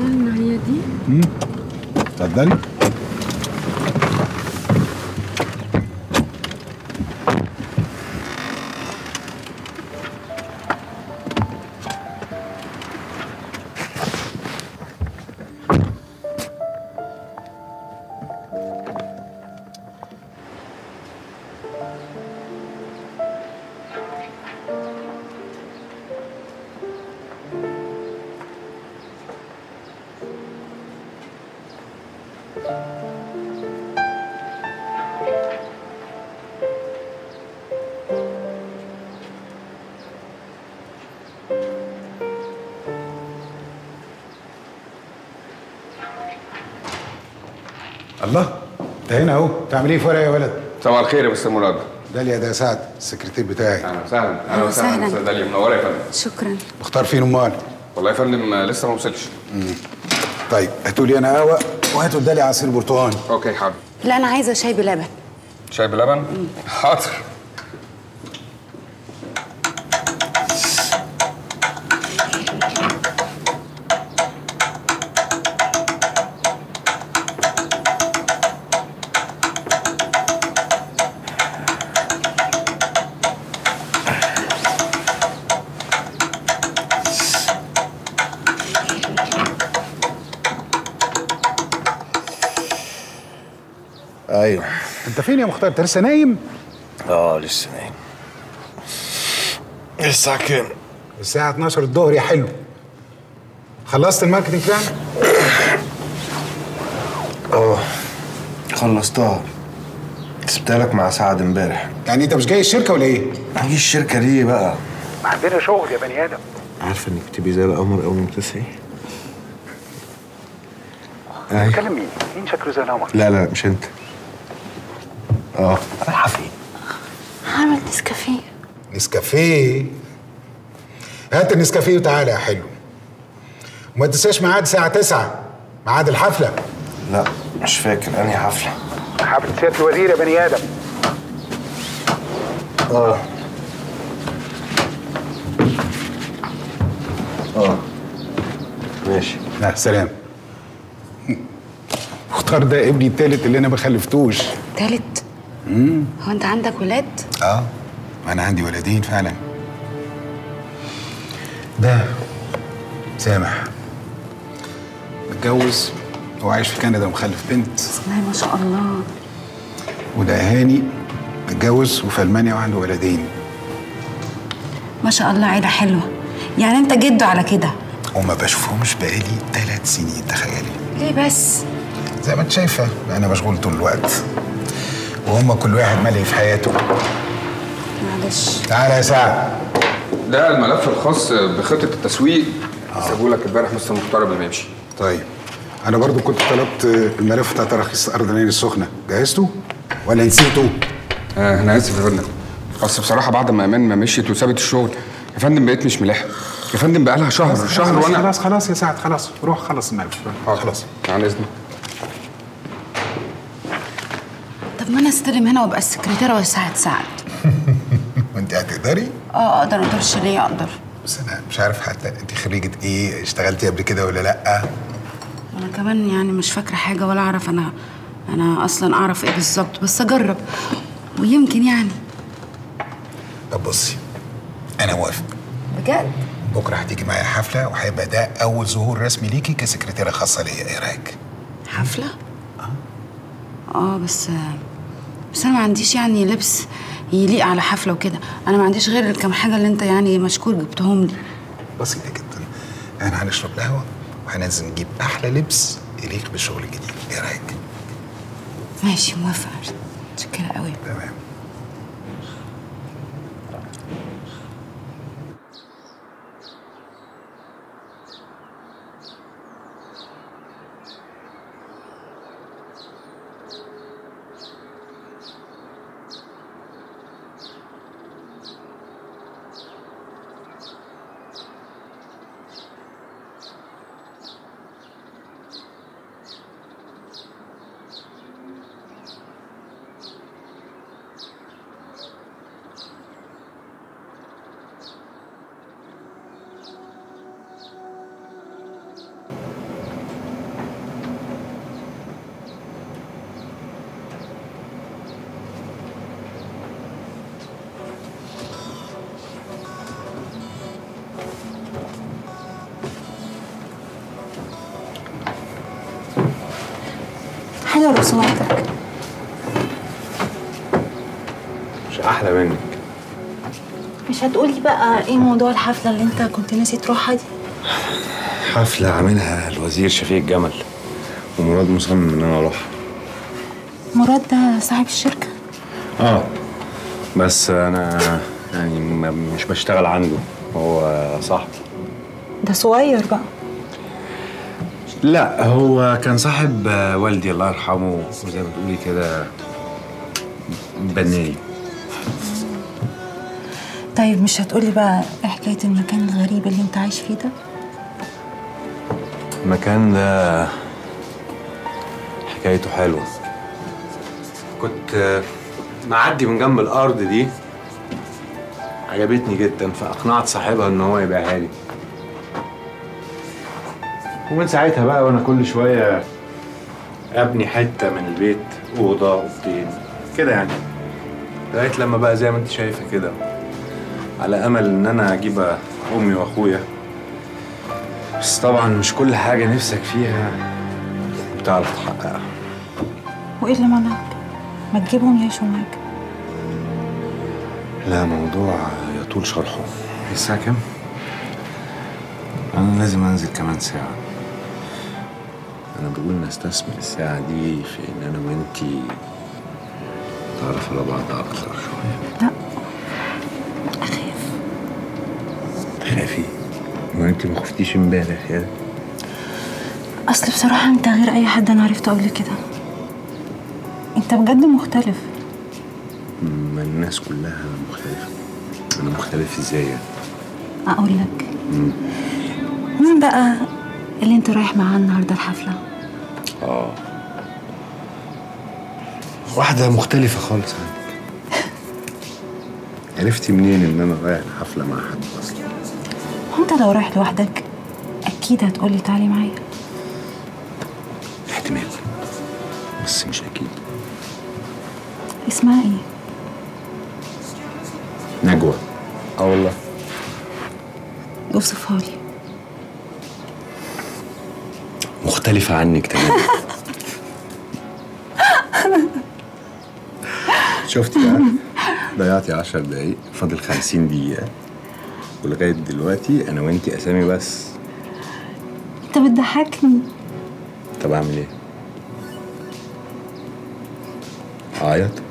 استنى هي دي؟ اتفضلي. الله، انت هنا اهو، بتعمل ايه في ورقه يا ولد؟ صباح الخير يا مستر مراد. داليا ده سعد السكرتير بتاعي. اهلا وسهلا. اهلا وسهلا مستر داليا، منوره يا فندم. شكرا. مختار فين امال؟ والله يا فندم لسه ما وصلش. طيب هاتوا لي انا قهوه وهاتوا لداليا عصير برتقاني. اوكي حاضر. لا انا عايزه شاي بلبن. شاي بلبن؟ حاضر. ايوه. انت فين يا مختار؟ انت لسه نايم؟ اه لسه نايم. الساعة كام؟ الساعة 12 الظهر يا حلو. خلصت الماركتنج بلان؟ اه خلصتها. سبتها لك مع سعد امبارح. يعني انت مش جاي الشركة ولا ايه؟ جاي الشركة ليه بقى؟ عندنا شغل يا بني ادم. عارفة انك تبقي زي القمر اول ما بتصحي؟ بتكلم مين؟ مين شكله زي القمر؟ لا لا مش انت. اه رايحه فين؟ هعمل نسكافيه. نسكافيه؟ هات النسكافيه وتعالى يا حلو. وما تنساش ميعاد الساعة 9، ميعاد الحفلة. لا مش فاكر أنهي حفلة. حفلة سيادة الوزير يا بني آدم. اه ماشي. لا سلام. مختار ده ابني التالت اللي أنا ما خلفتوش. تالت؟ هو انت عندك ولاد؟ اه انا عندي ولدين فعلا. ده سامح متجوز وعايش في كندا ومخلف بنت اسمها ما شاء الله. وده هاني متجوز وفي المانيا وعنده ولدين. ما شاء الله عيله حلوه. يعني انت جده على كده؟ وما بشوفهمش بقالي 3 سنين تخيلي. ليه بس؟ زي ما انت شايفه انا مشغول طول الوقت وهم كل واحد ملهي في حياته. معلش. تعالى يا سعد. ده الملف الخاص بخطه التسويق. سابوه لك امبارح مستر مختار قبل ما يمشي. طيب انا برضو كنت طلبت الملف بتاع تراخيص ارض العين السخنه، جهزته ولا نسيته؟ انا اسف يا فندم، اصل بصراحه بعد ما امان ما مشيت وسابت الشغل يا فندم بقيت مش ملاحق يا فندم. بقى لها شهر وانا خلاص يا سعد خلاص، روح خلص الملف. خلاص عن اذنك. طب ما انا استلم هنا وابقى السكرتيره واساعد سعد. وانت هتقدري؟ اقدر. ما اقدرش ليه؟ اقدر. بس انا مش عارف حتى انت خريجه ايه؟ اشتغلتي قبل كده ولا لا؟ انا كمان يعني مش فاكره حاجه ولا اعرف انا اصلا اعرف ايه بالظبط، بس اجرب ويمكن يعني. طب بصي انا موافق. بجد؟ بكره هتيجي معايا حفله وهيبقى ده اول ظهور رسمي ليكي كسكرتيره خاصه ليا، ايه رايك؟ حفله؟ بس انا ما عنديش يعني لبس يليق على حفله وكده، انا ما عنديش غير كم حاجه اللي انت يعني مشكور جبتهم لي. بسيطه جدا، احنا هنشرب قهوه وهننزل نجيب احلى لبس يليق بالشغل الجديد، ايه رايك؟ ماشي موافقه، متشكره قوي. تمام. حاجه لو سمحتك. مش احلى منك. مش هتقولي بقى ايه موضوع الحفله اللي انت كنت ناسي تروحها دي؟ حفله عاملها الوزير شفيق الجمل ومراد مصمم ان انا اروحها. مراد ده صاحب الشركه؟ اه بس انا يعني مش بشتغل عنده، هو صاحبي. ده صغير بقى؟ لا هو كان صاحب والدي الله يرحمه، وزي ما بتقولي كده بنالي. طيب مش هتقولي بقى ايه حكايه المكان الغريب اللي انت عايش فيه ده؟ المكان ده حكايته حلوه. كنت معدي من جنب الارض دي عجبتني جدا، فاقنعت صاحبها ان هو يبيعها لي، ومن ساعتها بقى وانا كل شويه ابني حته من البيت، اوضه اوضتين كده يعني، لغايه لما بقى زي ما انت شايفه كده، على امل ان انا اجيب امي واخويا. بس طبعا مش كل حاجه نفسك فيها بتعرف تحققها. وايه اللي منعك؟ ما تجيبهم يعيشوا معاك. لا موضوع يطول شرحه. الساعة كام؟ أنا لازم أنزل كمان ساعة. أنا بقول نستثمر الساعة دي في إن أنا وأنتي نتعرف على بعض أكتر شوية. لأ أخاف. تخافي؟ ما أنتي ما خفتيش إمبارح يا. أصل بصراحة أنت غير أي حد أنا عرفته قبل كده. أنت بجد مختلف. ما الناس كلها مختلفة. أنا مختلف إزاي يعني؟ أقول لك. مين بقى اللي أنت رايح معاه النهارده الحفلة؟ آه واحدة مختلفة خالص عنك. عرفتي منين إن أنا رايح الحفلة مع حد أصلا؟ وأنت لو رايح لوحدك أكيد هتقولي تعالي معايا. احتمال بس مش أكيد. اسمها إيه؟ نجوى. اه والله. اوصفها لي. مختلفة عنك تماما. شفتي بقى؟ ضيعتي 10 دقايق، فاضل 50 دقيقة. ولغاية دلوقتي أنا وأنتي أسامي بس. أنت بتضحكني. طب أعمل إيه؟ أعيط؟